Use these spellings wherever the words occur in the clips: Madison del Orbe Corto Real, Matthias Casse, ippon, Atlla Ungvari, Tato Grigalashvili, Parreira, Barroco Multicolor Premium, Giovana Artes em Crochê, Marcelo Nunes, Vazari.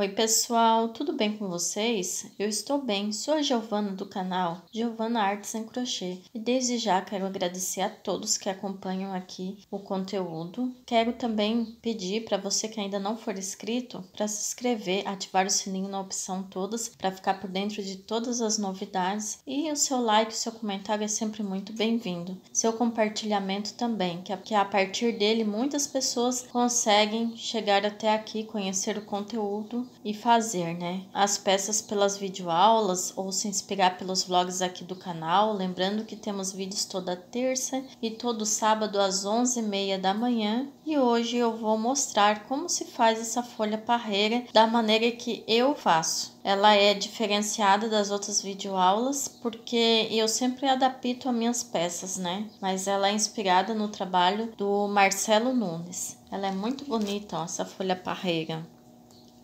Oi pessoal, tudo bem com vocês? Eu estou bem, sou a Giovana do canal Giovana Artes em Crochê e desde já quero agradecer a todos que acompanham aqui o conteúdo. Quero também pedir para você que ainda não for inscrito para se inscrever, ativar o sininho na opção todas para ficar por dentro de todas as novidades e o seu like, o seu comentário é sempre muito bem-vindo. Seu compartilhamento também, que a partir dele muitas pessoas conseguem chegar até aqui, conhecer o conteúdo e fazer, né, as peças pelas videoaulas ou se inspirar pelos vlogs aqui do canal. Lembrando que temos vídeos toda terça e todo sábado às 11h30 da manhã. E hoje eu vou mostrar como se faz essa folha parreira da maneira que eu faço. Ela é diferenciada das outras videoaulas porque eu sempre adapto as minhas peças, né? Mas ela é inspirada no trabalho do Marcelo Nunes. Ela é muito bonita, ó, essa folha parreira.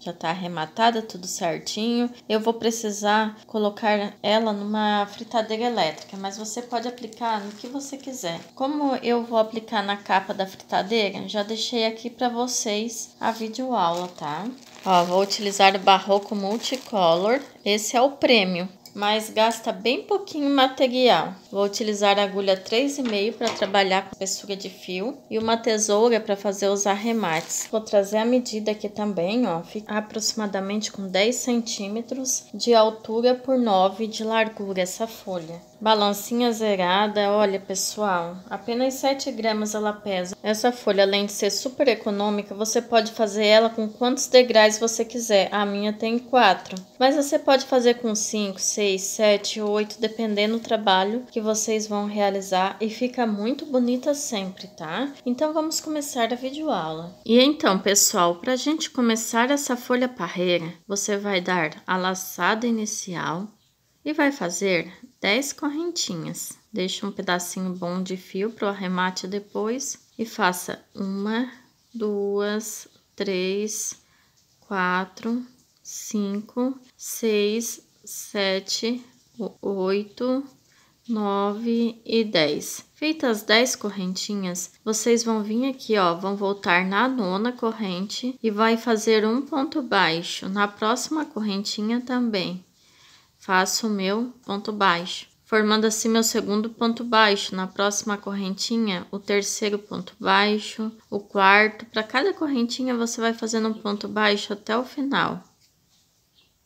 Já tá arrematada, tudo certinho. Eu vou precisar colocar ela numa fritadeira elétrica, mas você pode aplicar no que você quiser. Como eu vou aplicar na capa da fritadeira, já deixei aqui para vocês a videoaula, tá? Ó, vou utilizar o Barroco Multicolor, esse é o Premium, mas gasta bem pouquinho material. Vou utilizar a agulha 3,5 para trabalhar com espessura de fio e uma tesoura para fazer os arremates. Vou trazer a medida aqui também, ó, fica aproximadamente com 10 centímetros de altura por 9 de largura essa folha. Balancinha zerada, olha pessoal, apenas 7 gramas ela pesa. Essa folha, além de ser super econômica, você pode fazer ela com quantos degraus você quiser. A minha tem 4, mas você pode fazer com 5, 6, 7, 8, dependendo do trabalho que vocês vão realizar, e fica muito bonita sempre, tá? Então vamos começar a videoaula. E então pessoal, para a gente começar essa folha parreira, você vai dar a laçada inicial e vai fazer 10 correntinhas. Deixa um pedacinho bom de fio para o arremate depois e faça 1, 2, 3, 4, 5, 6, 7, 8, 9 e 10. Feitas as 10 correntinhas, vocês vão vir aqui, ó, vão voltar na 9ª corrente e vai fazer um ponto baixo. Na próxima correntinha também faço o meu ponto baixo, formando assim meu segundo ponto baixo. Na próxima correntinha, o terceiro ponto baixo, o quarto. Para cada correntinha, você vai fazendo um ponto baixo até o final.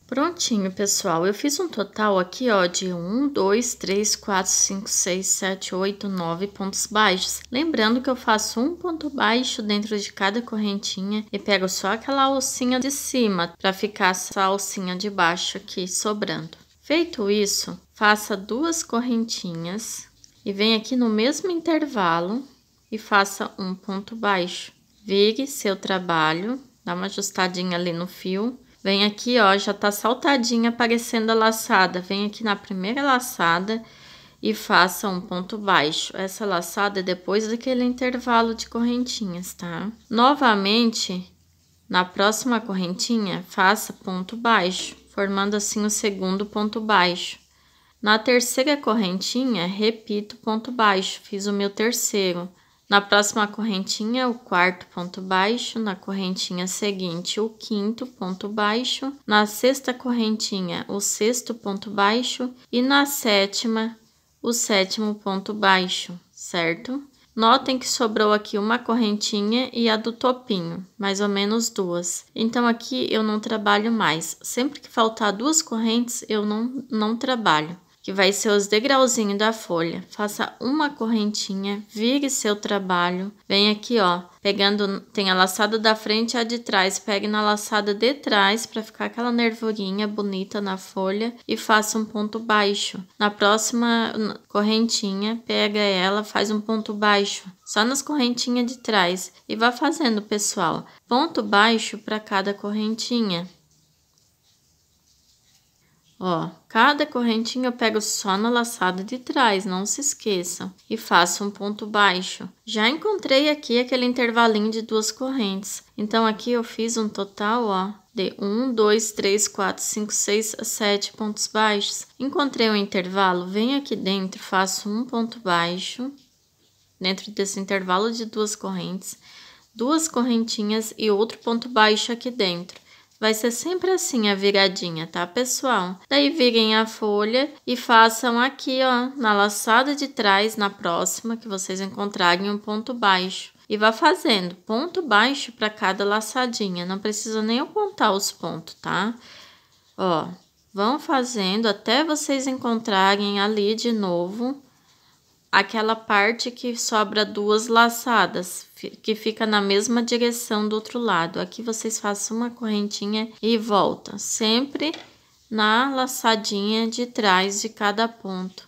Prontinho, pessoal. Eu fiz um total aqui, ó, de 1, 2, 3, 4, 5, 6, 7, 8, 9 pontos baixos. Lembrando que eu faço um ponto baixo dentro de cada correntinha e pego só aquela alcinha de cima para ficar essa alcinha de baixo aqui sobrando. Feito isso, faça 2 correntinhas e vem aqui no mesmo intervalo e faça um ponto baixo. Vire seu trabalho, dá uma ajustadinha ali no fio. Vem aqui, ó, já tá saltadinha aparecendo a laçada. Vem aqui na primeira laçada e faça um ponto baixo. Essa laçada é depois daquele intervalo de correntinhas, tá? Novamente, na próxima correntinha, faça ponto baixo, formando assim o segundo ponto baixo. Na terceira correntinha, repito ponto baixo, fiz o meu terceiro. Na próxima correntinha, o quarto ponto baixo, na correntinha seguinte, o quinto ponto baixo, na sexta correntinha, o sexto ponto baixo e na sétima, o sétimo ponto baixo, certo? Notem que sobrou aqui uma correntinha e a do topinho, mais ou menos 2. Então, aqui eu não trabalho mais. Sempre que faltar 2 correntes, eu não trabalho. Que vai ser os degrauzinhos da folha. Faça uma correntinha, vire seu trabalho, vem aqui, ó, pegando, tem a laçada da frente e a de trás, pegue na laçada de trás para ficar aquela nervurinha bonita na folha e faça um ponto baixo. Na próxima correntinha, pega ela, faz um ponto baixo, só nas correntinhas de trás e vá fazendo, pessoal, ponto baixo para cada correntinha. Ó, cada correntinha eu pego só na laçada de trás, não se esqueçam, e faço um ponto baixo. Já encontrei aqui aquele intervalinho de 2 correntes, então aqui eu fiz um total, ó, de 1, 2, 3, 4, 5, 6, 7 pontos baixos. Encontrei um intervalo, venho aqui dentro, faço um ponto baixo, dentro desse intervalo de 2 correntes, 2 correntinhas e outro ponto baixo aqui dentro. Vai ser sempre assim a viradinha, tá, pessoal? Daí virem a folha e façam aqui, ó, na laçada de trás, na próxima, que vocês encontrarem um ponto baixo. E vá fazendo ponto baixo para cada laçadinha, não precisa nem eu contar os pontos, tá? Ó, vão fazendo até vocês encontrarem ali de novo aquela parte que sobra duas laçadas, que fica na mesma direção do outro lado. Aqui vocês façam uma correntinha e volta, sempre na laçadinha de trás de cada ponto.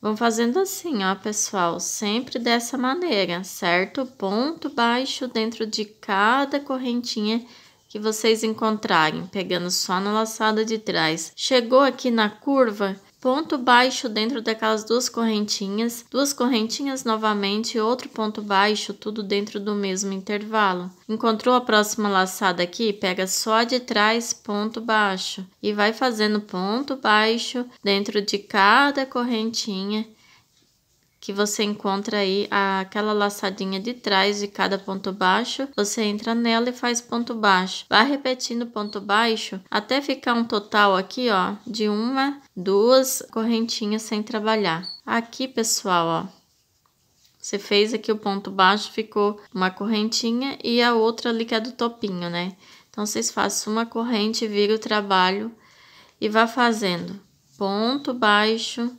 Vão fazendo assim, ó, pessoal, sempre dessa maneira, certo? Ponto baixo dentro de cada correntinha que vocês encontrarem, pegando só na laçada de trás. Chegou aqui na curva, ponto baixo dentro daquelas duas correntinhas novamente, outro ponto baixo, tudo dentro do mesmo intervalo. Encontrou a próxima laçada aqui? Pega só de trás, ponto baixo, e vai fazendo ponto baixo dentro de cada correntinha que você encontra aí, aquela laçadinha de trás de cada ponto baixo, você entra nela e faz ponto baixo. Vai repetindo ponto baixo até ficar um total aqui, ó, de uma, duas correntinhas sem trabalhar. Aqui, pessoal, ó, você fez aqui o ponto baixo, ficou uma correntinha e a outra ali que é do topinho, né? Então, vocês façam uma corrente, vira o trabalho e vá fazendo ponto baixo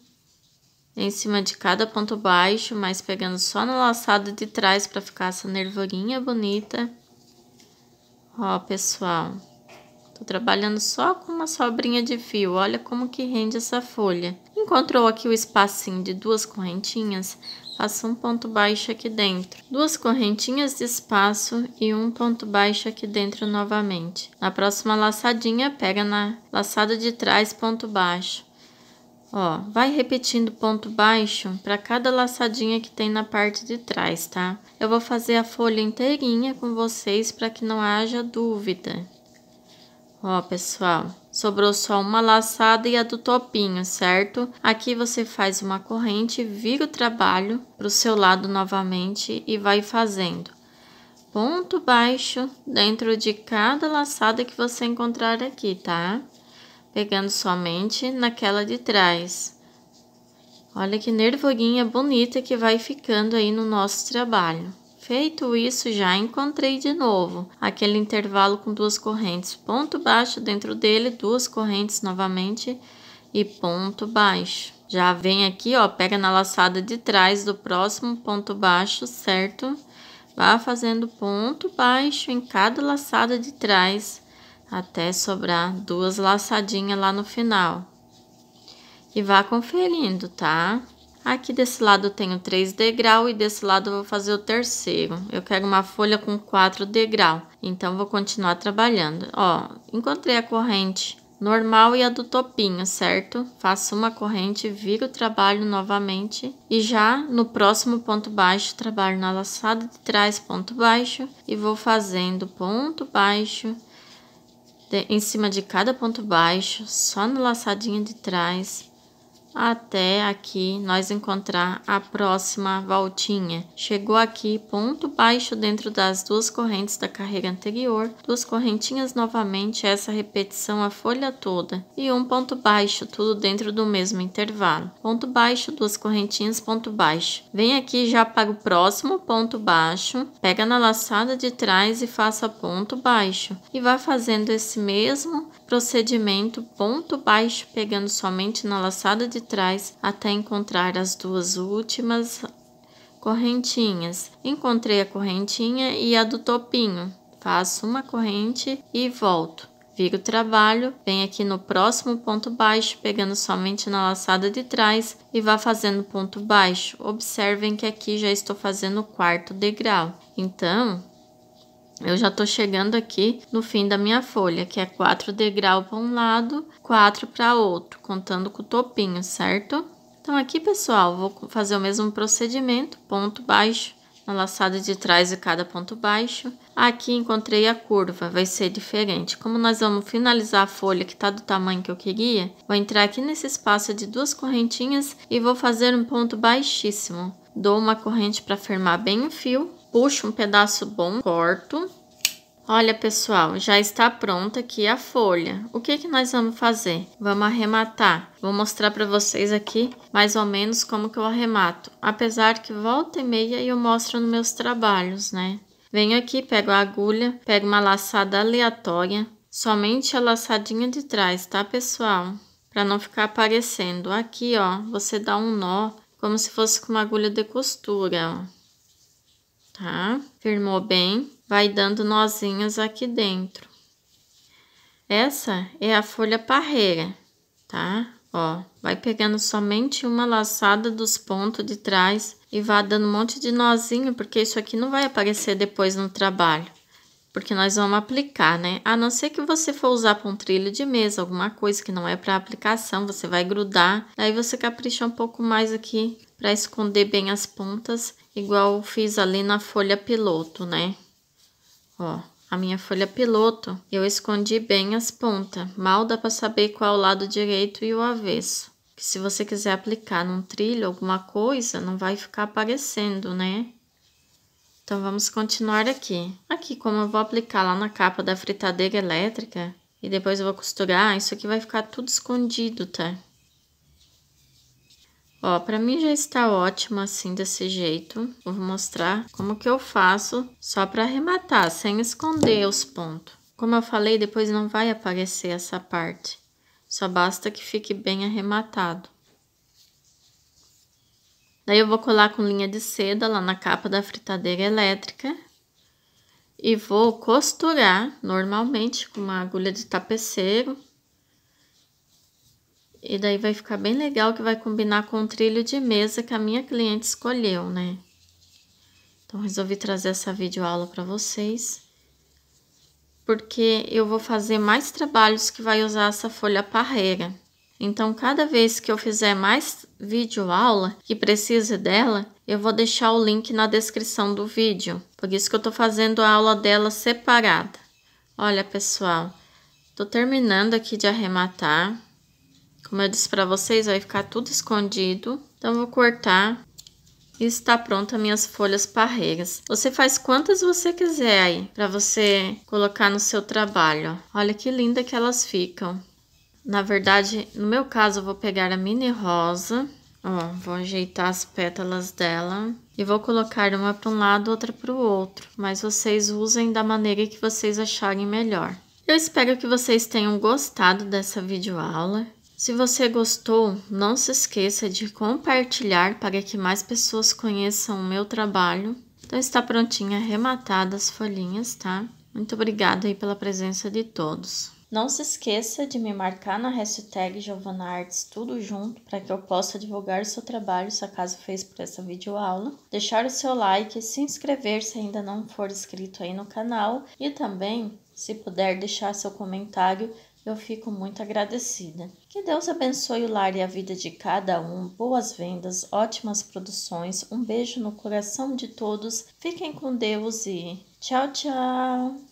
em cima de cada ponto baixo, mas pegando só na laçada de trás para ficar essa nervorinha bonita. Ó, pessoal, tô trabalhando só com uma sobrinha de fio, olha como que rende essa folha. Encontrou aqui o espacinho de duas correntinhas, faça um ponto baixo aqui dentro. Duas correntinhas de espaço e um ponto baixo aqui dentro novamente. Na próxima laçadinha, pega na laçada de trás, ponto baixo. Ó, vai repetindo ponto baixo para cada laçadinha que tem na parte de trás, tá? Eu vou fazer a folha inteirinha com vocês para que não haja dúvida. Ó, pessoal, sobrou só uma laçada e a do topinho, certo? Aqui você faz uma corrente, vira o trabalho para o seu lado novamente e vai fazendo ponto baixo dentro de cada laçada que você encontrar aqui, tá? Pegando somente naquela de trás. Olha que nervorinha bonita que vai ficando aí no nosso trabalho. Feito isso, já encontrei de novo aquele intervalo com duas correntes. Ponto baixo dentro dele, duas correntes novamente e ponto baixo. Já vem aqui, ó, pega na laçada de trás do próximo ponto baixo, certo? Vá fazendo ponto baixo em cada laçada de trás, até sobrar duas laçadinhas lá no final. E vá conferindo, tá? Aqui desse lado eu tenho 3 degraus e desse lado eu vou fazer o terceiro. Eu quero uma folha com 4 degraus, então vou continuar trabalhando. Ó, encontrei a corrente normal e a do topinho, certo? Faço uma corrente, viro o trabalho novamente e já no próximo ponto baixo, trabalho na laçada de trás, ponto baixo, e vou fazendo ponto baixo em cima de cada ponto baixo, só na laçadinha de trás, até aqui nós encontrar a próxima voltinha. Chegou aqui, ponto baixo dentro das duas correntes da carreira anterior, duas correntinhas novamente, essa repetição a folha toda, e um ponto baixo, tudo dentro do mesmo intervalo. Ponto baixo, duas correntinhas, ponto baixo. Vem aqui já para o próximo ponto baixo, pega na laçada de trás e faça ponto baixo. E vai fazendo esse mesmo procedimento, ponto baixo, pegando somente na laçada de trás até encontrar as duas últimas correntinhas. Encontrei a correntinha e a do topinho, faço uma corrente e volto, viro o trabalho, vem aqui no próximo ponto baixo, pegando somente na laçada de trás e vá fazendo ponto baixo. Observem que aqui já estou fazendo o quarto degrau, então eu já tô chegando aqui no fim da minha folha, que é 4 degraus para um lado, 4 para outro, contando com o topinho, certo? Então, aqui, pessoal, vou fazer o mesmo procedimento, ponto baixo na laçada de trás de cada ponto baixo. Aqui encontrei a curva, vai ser diferente. Como nós vamos finalizar a folha que tá do tamanho que eu queria, vou entrar aqui nesse espaço de duas correntinhas e vou fazer um ponto baixíssimo. Dou uma corrente para firmar bem o fio. Puxo um pedaço bom, corto, Olha, pessoal, já está pronta aqui a folha. O que que nós vamos fazer? Vamos arrematar. Vou mostrar para vocês aqui mais ou menos como que eu arremato. Apesar que volta e meia eu mostro nos meus trabalhos, né? Venho aqui, pego a agulha, pego uma laçada aleatória. Somente a laçadinha de trás, tá, pessoal? Para não ficar aparecendo. Aqui, ó, você dá um nó como se fosse com uma agulha de costura, ó. Tá? Firmou bem. Vai dando nozinhos aqui dentro. Essa é a folha parreira, tá? Ó, vai pegando somente uma laçada dos pontos de trás e vai dando um monte de nozinho, porque isso aqui não vai aparecer depois no trabalho, porque nós vamos aplicar, né? A não ser que você for usar para um trilho de mesa, alguma coisa que não é para aplicação, você vai grudar, daí você capricha um pouco mais aqui para esconder bem as pontas, igual eu fiz ali na folha piloto, né? Ó, a minha folha piloto, eu escondi bem as pontas. Mal dá para saber qual o lado direito e o avesso. Que se você quiser aplicar num trilho, alguma coisa, não vai ficar aparecendo, né? Então, vamos continuar aqui. Aqui, como eu vou aplicar lá na capa da fritadeira elétrica, e depois eu vou costurar, isso aqui vai ficar tudo escondido, tá? Ó, pra mim já está ótimo assim, desse jeito. Eu vou mostrar como que eu faço só para arrematar, sem esconder os pontos. Como eu falei, depois não vai aparecer essa parte. Só basta que fique bem arrematado. Daí eu vou colar com linha de seda lá na capa da fritadeira elétrica. E vou costurar normalmente com uma agulha de tapeceiro. E daí vai ficar bem legal, que vai combinar com o trilho de mesa que a minha cliente escolheu, né? Então, resolvi trazer essa videoaula para vocês, porque eu vou fazer mais trabalhos que vai usar essa folha parreira. Então, cada vez que eu fizer mais videoaula que precise dela, eu vou deixar o link na descrição do vídeo. Por isso que eu tô fazendo a aula dela separada. Olha, pessoal, tô terminando aqui de arrematar. Como eu disse para vocês, vai ficar tudo escondido. Então, vou cortar e está pronta minhas folhas parreiras. Você faz quantas você quiser aí, para você colocar no seu trabalho. Olha que linda que elas ficam. Na verdade, no meu caso, eu vou pegar a mini rosa. Ó, vou ajeitar as pétalas dela. E vou colocar uma para um lado, outra para o outro. Mas vocês usem da maneira que vocês acharem melhor. Eu espero que vocês tenham gostado dessa videoaula. Se você gostou, não se esqueça de compartilhar para que mais pessoas conheçam o meu trabalho. Então, está prontinha arrematada as folhinhas, tá? Muito obrigada aí pela presença de todos. Não se esqueça de me marcar na hashtag Giovana Artes, tudo junto, para que eu possa divulgar o seu trabalho, se acaso fez por essa videoaula. Deixar o seu like, se inscrever se ainda não for inscrito aí no canal. E também, se puder, deixar seu comentário. Eu fico muito agradecida. Que Deus abençoe o lar e a vida de cada um. Boas vendas, ótimas produções. Um beijo no coração de todos. Fiquem com Deus e tchau, tchau!